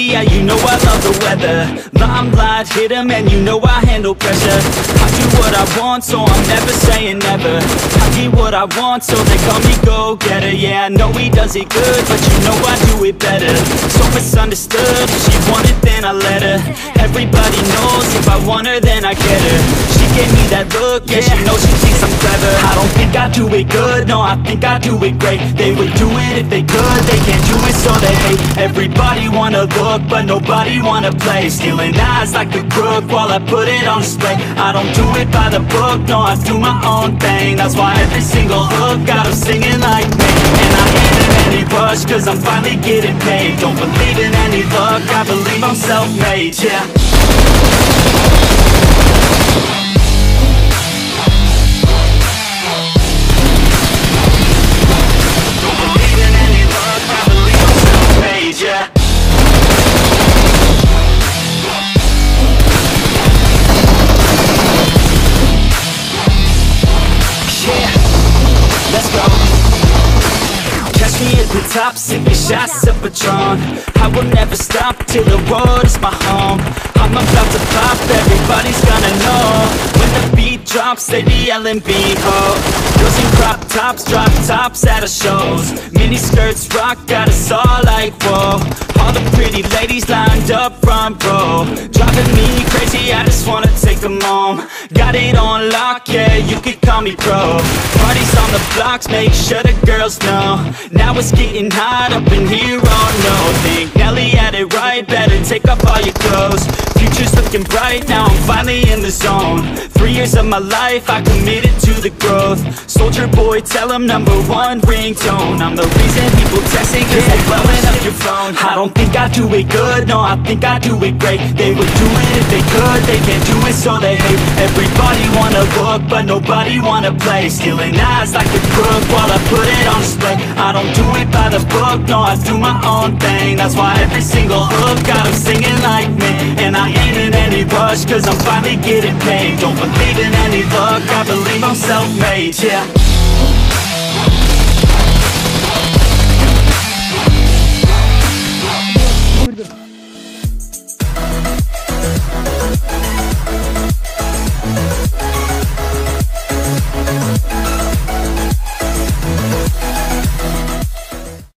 Nelly, yeah, you know I love the weather. Limelight, hit 'em, and you know I handle pressure. I do what I want, so I'm never saying never. I get what I want, so they call me go-getter. Yeah, I know he does it good, but you know I do it better. So misunderstood, if she wanted then I let her. Everybody knows, if I want her then I get her. She gave me that look, yeah, she knows she thinks I'm clever. I don't think I do it good, no, I think I do it great. They would do it if they could, they can't do it so they hate. Everybody wanna look, but nobody wanna play. Stealing eyes like a crook while I put it on display. I don't do it by the book, no, I do my own thing. That's why every single hook got 'em singing like me. And I ain't in any rush, 'cause I'm finally getting paid. Don't believe in any luck, I believe I'm self-made, yeah. The top, sipping shots of Patron. I will never stop till the world is my home. I'm about to pop, everybody's gonna know. When the beat drops, they be yelling "Behold!" Girls in crop tops, drop tops at our shows. Mini skirts rock, got us all like whoa. All the pretty ladies lined up front row, driving me crazy, I just wanna take them home. Got it on lock, yeah, you could call me pro. Parties on the blocks, make sure the girls know. Now it's getting hot up in here, oh no. Think Nelly had it right, better take off all your clothes. Future's looking bright, now I'm finally in the zone. 3 years of my life, I committed to the growth. Soldier boy, tell him #1 ringtone. I'm the reason people texting, 'cause they're blowing up your phone. I don't think I do it good, no, I think I do it great. They would do it if they could, they can't do it so they hate. Everybody wanna look, but nobody wanna play. Stealing eyes like a crook while I put it on display. I don't do it by the book, no, I do my own thing. That's why every single hook got 'em singing like me. And I ain't in any rush, 'cause I'm finally getting paid. Don't believe in any luck, I believe I'm self-made, yeah.